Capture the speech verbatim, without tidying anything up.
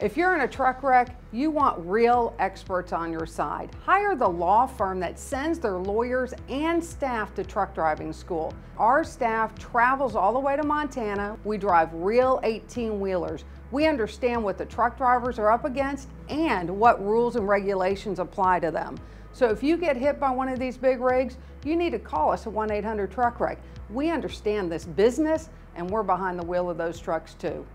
If you're in a truck wreck, you want real experts on your side. Hire the law firm that sends their lawyers and staff to truck driving school. Our staff travels all the way to Montana. We drive real eighteen-wheelers. We understand what the truck drivers are up against and what rules and regulations apply to them. So if you get hit by one of these big rigs, you need to call us at one eight hundred truck wreck. We understand this business, and we're behind the wheel of those trucks too.